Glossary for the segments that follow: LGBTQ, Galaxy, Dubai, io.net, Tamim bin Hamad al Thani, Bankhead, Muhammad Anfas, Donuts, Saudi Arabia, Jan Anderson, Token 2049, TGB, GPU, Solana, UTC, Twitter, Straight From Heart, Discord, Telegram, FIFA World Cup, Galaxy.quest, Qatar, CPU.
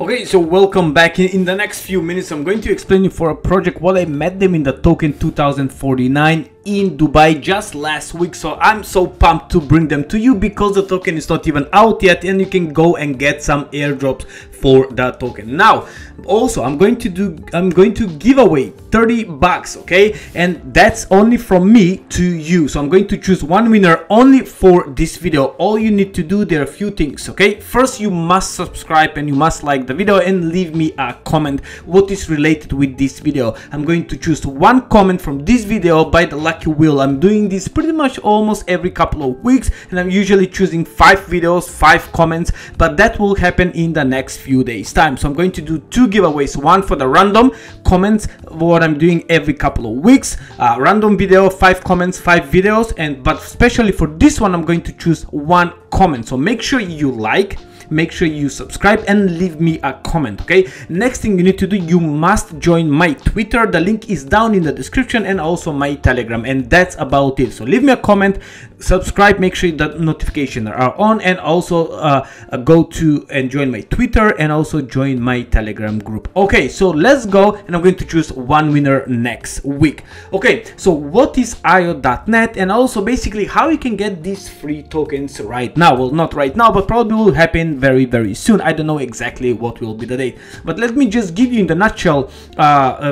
Okay, so welcome back. In the next few minutes I'm going to explain you for a project what I met them in the Token 2049 in Dubai just last week. So I'm so pumped to bring them to you because the token is not even out yet and you can go and get some airdrops for that token. Now also I'm going to give away $30, okay, and that's only from me to you. So I'm going to choose one winner only for this video. All you need to do, there are a few things, okay? First, you must subscribe and you must like the video and leave me a comment what is related with this video. I'm going to choose one comment from this video by the lucky wheel. I'm doing this pretty much almost every couple of weeks and I'm usually choosing 5 videos 5 comments, but that will happen in the next few days time. So I'm going to do 2 giveaways, one for the random comments what I'm doing every couple of weeks, random video, 5 comments 5 videos, and but especially for this one I'm going to choose one comment. So make sure you like, make sure you subscribe and leave me a comment, okay? Next thing you need to do, you must join my Twitter. The link is down in the description, and also my Telegram, and that's about it. So leave me a comment, subscribe, make sure that notifications are on, and also go to and join my Twitter and also join my Telegram group. Okay, so let's go, and I'm going to choose one winner next week. Okay, so what is io.net, and also basically how you can get these free tokens right now? Well, not right now, but probably will happen very soon. I don't know exactly what will be the date, but let me just give you in the nutshell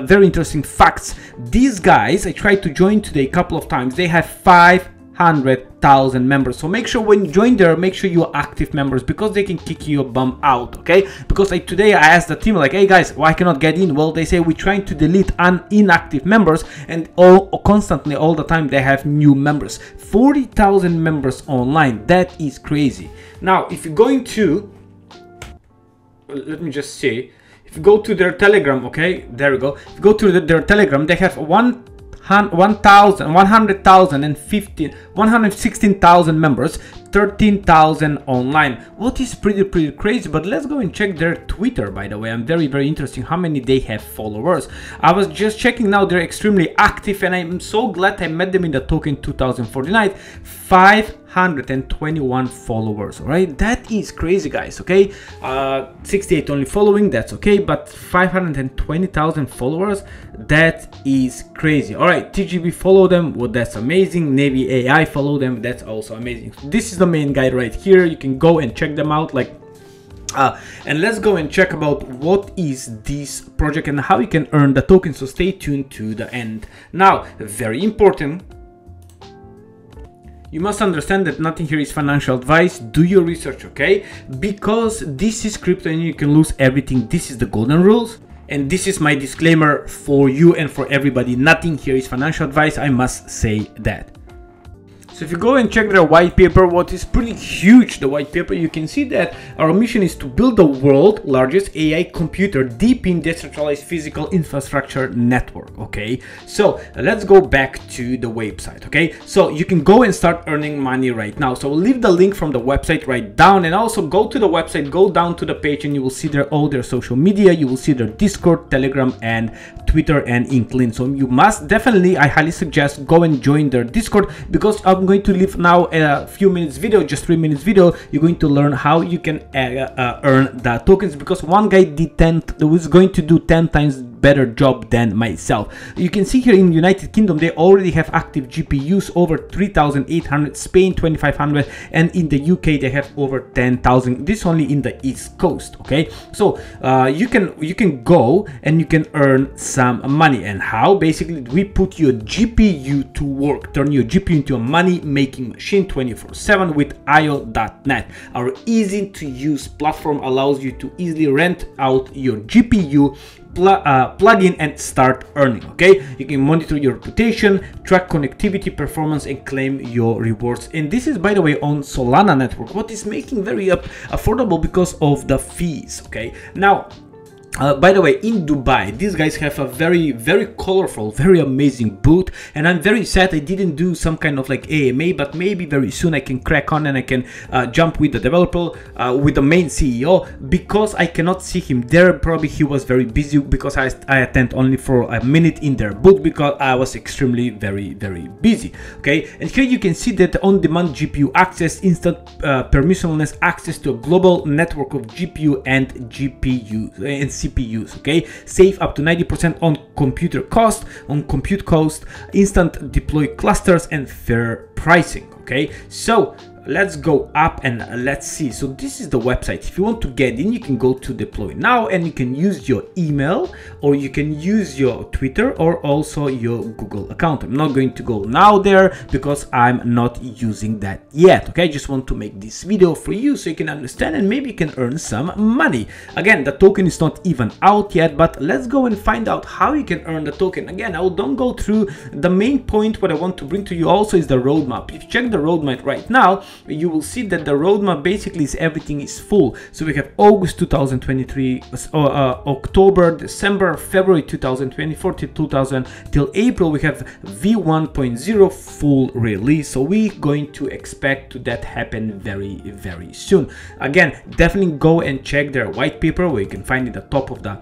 very interesting facts. These guys, I tried to join today a couple of times, they have 500,000 members. So make sure when you join there, make sure you're active members, because they can kick your bum out, okay? Because today I asked the team like, hey guys, why cannot get in? Well, they say we're trying to delete inactive members, and constantly all the time they have new members. 40,000 members online, that is crazy. Now if you're going to, let me just see, if you go to their Telegram, okay, there we go, if you go to their Telegram, they have 116,000 members, 13,000 online. What is pretty crazy. But let's go and check their Twitter, by the way. I'm very interesting how many they have followers. I was just checking now, they're extremely active, and I'm so glad I met them in the Token 2049. 521 followers, all right? That is crazy, guys, okay? 68 only following, that's okay, but 520,000 followers, that is crazy. All right, TGB follow them, well, that's amazing. Navy AI follow them, that's also amazing. This is the main guy right here, you can go and check them out, like, and let's go and check about what is this project and how you can earn the token, so stay tuned to the end. Now, very important, you must understand that nothing here is financial advice. Do your research, okay? Because this is crypto and you can lose everything. This is the golden rules. And this is my disclaimer for you and for everybody. Nothing here is financial advice. I must say that. So if you go and check their white paper, what is pretty huge, the white paper, you can see that our mission is to build the world's largest AI computer deep in decentralized physical infrastructure network, okay? So let's go back to the website, okay? So you can go and start earning money right now. So we'll leave the link from the website right down, and also go to the website, go down to the page, and you will see all their social media, you will see their Discord, Telegram, and Twitter, and LinkedIn. So you must definitely, I highly suggest, go and join their Discord, because I'm going to leave now a few minutes video, just 3 minutes video. You're going to learn how you can earn the tokens, because one guy did 10, was going to do 10 times better job than myself. You can see here in United Kingdom they already have active GPUs over 3,800, Spain 2,500, and in the UK they have over 10,000. This only in the East Coast, okay? So you can go and you can earn some money. And how? Basically, we put your GPU to work, turn your GPU into a money-making machine 24/7 with io.net. Our easy-to-use platform allows you to easily rent out your GPU, plug in, and start earning, okay? You can monitor your reputation, track connectivity performance, and claim your rewards. And this is, by the way, on Solana network, what is making very affordable because of the fees, okay? Now By the way, in Dubai, these guys have a very colorful, very amazing booth, and I'm very sad I didn't do some kind of like AMA, but maybe very soon I can crack on and I can jump with the developer, with the main CEO, because I cannot see him there. Probably he was very busy, because I attend only for a minute in their booth because I was extremely very busy. Okay, and here you can see that on-demand GPU access, instant permissionless access to a global network of GPU and CPUs, okay, save up to 90% on computer cost, instant deploy clusters, and fair pricing. Okay, so let's go up and let's see. So this is the website. If you want to get in, you can go to deploy now, and you can use your email, or you can use your Twitter, or also your Google account. I'm not going to go now there because I'm not using that yet. Okay, I just want to make this video for you so you can understand, and maybe you can earn some money. Again, the token is not even out yet, but let's go and find out how you can earn the token. Again, I don't go through the main point. What I want to bring to you also is the roadmap. If you check the roadmap right now, you will see that the roadmap basically is everything is full. So we have August 2023, October, December, February 2024 till April. We have V1.0 full release. So we're going to expect to that happen very soon. Again, definitely go and check their white paper, where you can find it at top of the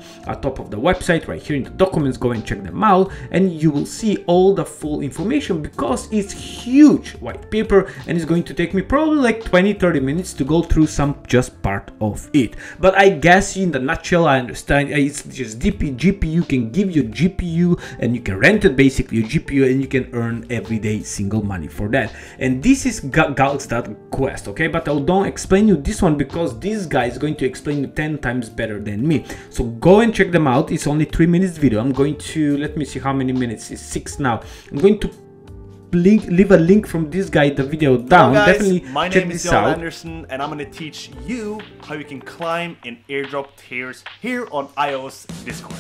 website right here in the documents. Go and check them out, and you will see all the full information, because it's huge white paper, and it's going to take me probably like 20-30 minutes to go through some just part of it. But I guess in the nutshell, I understand it's just GPU. You can give your GPU and you can rent it, basically your GPU, and you can earn everyday single money for that. And this is Galaxy.quest, okay? But I don't explain you this one because this guy is going to explain you 10 times better than me. So go and check them out. It's only 3 minutes video. I'm going to, let me see how many minutes, it's 6 now. I'm going to leave a link from this guy, the video down. Hello guys, definitely my check name is Jan Anderson, and I'm going to teach you how you can climb in airdrop tiers here on iOS Discord.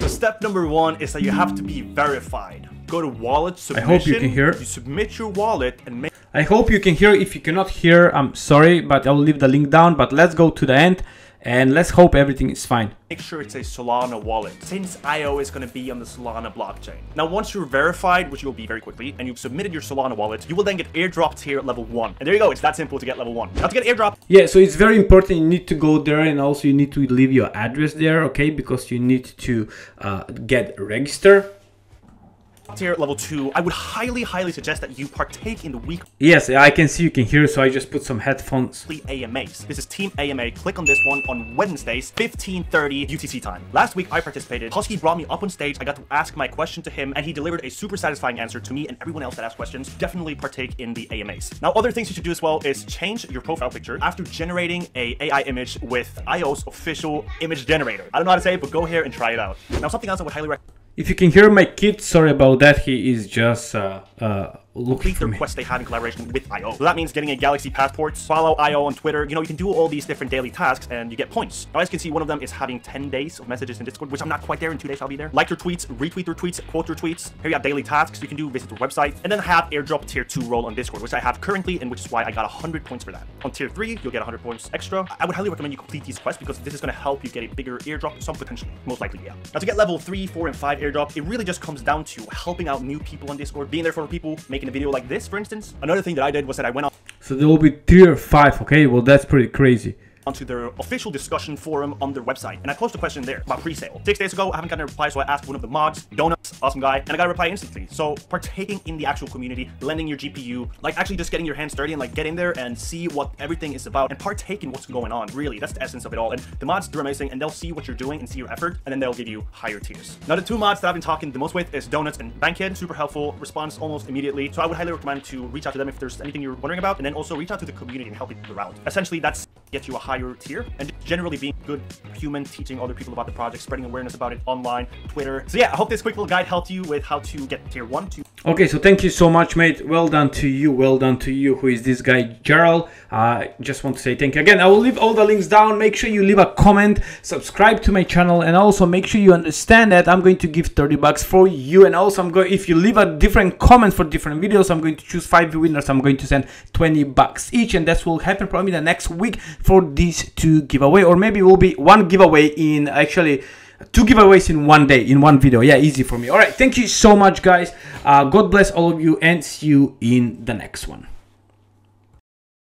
So step number 1 is that you have to be verified. Go to wallet submission. I hope you can hear. You submit your wallet and make. I hope you can hear. If you cannot hear, I'm sorry, but I'll leave the link down. But let's go to the end. And let's hope everything is fine. Make sure it's a Solana wallet, since IO is going to be on the Solana blockchain. Now, once you're verified, which you'll be very quickly, and you've submitted your Solana wallet, you will then get airdropped here at level 1. And there you go. It's that simple to get level 1. Now to get airdropped. Yeah, so it's very important. You need to go there, and also you need to leave your address there, okay? Because you need to get registered. Tier level 2, I would highly suggest that you partake in the week. Yes, I can see you can hear, so I just put some headphones. AMAs. This is Team AMA. Click on this one on Wednesdays, 15:30 UTC time. Last week I participated. Husky brought me up on stage. I got to ask my question to him, and he delivered a super satisfying answer to me and everyone else that asked questions. Definitely partake in the AMAs. Now, other things you should do as well is change your profile picture after generating a AI image with iOS official image generator. I don't know how to say it, but go here and try it out. Now, something else I would highly recommend. If you can hear my kid, sorry about that, he is just looking for the requests they have in collaboration with IO. So that means getting a Galaxy passport, follow IO on Twitter. You know, you can do all these different daily tasks and you get points. Now, as you can see, one of them is having 10 days of messages in Discord, which I'm not quite there. In 2 days, I'll be there. Like your tweets, retweet your tweets, quote your tweets. Here you have daily tasks you can do, visit the website, and then have airdrop tier 2 role on Discord, which I have currently, and which is why I got 100 points for that. On tier 3, you'll get 100 points extra. I would highly recommend you complete these quests because this is going to help you get a bigger airdrop, some potentially, most likely, yeah. Now, to get level 3, 4, and 5 airdrop, it really just comes down to helping out new people on Discord, being there for people, making a video like this, for instance. Another thing that I did was that I went out. So there will be tier 5, okay? Well, that's pretty crazy. Onto their official discussion forum on their website, and I posted a question there about pre-sale. 6 days ago, I haven't gotten a reply, so I asked one of the mods, Donuts, awesome guy, and I got a reply instantly. So partaking in the actual community, lending your GPU, like actually just getting your hands dirty and like get in there and see what everything is about and partake in what's going on. Really, that's the essence of it all. And the mods, they're amazing, and they'll see what you're doing and see your effort, and then they'll give you higher tiers. Now, the two mods that I've been talking the most with is Donuts and Bankhead. Super helpful, response almost immediately. So I would highly recommend to reach out to them if there's anything you're wondering about, and then also reach out to the community and help people out. Essentially, that's get you a higher tier, and generally being a good human, teaching other people about the project, spreading awareness about it online, Twitter. So yeah, I hope this quick little guide helped you with how to get tier 1, 2. Okay, so thank you so much, mate. Well done to you. Well done to you. Who is this guy, Gerald? Just want to say thank you again. I will leave all the links down. Make sure you leave a comment, subscribe to my channel, and also make sure you understand that I'm going to give 30 bucks for you. And also, I'm going, if you leave a different comment for different videos, I'm going to choose 5 winners. I'm going to send 20 bucks each, and that will happen probably the next week for these 2 giveaway, or maybe it will be one giveaway in actually. 2 giveaways in one day, in one video. Yeah, easy for me. All right, thank you so much, guys. God bless all of you, and see you in the next one.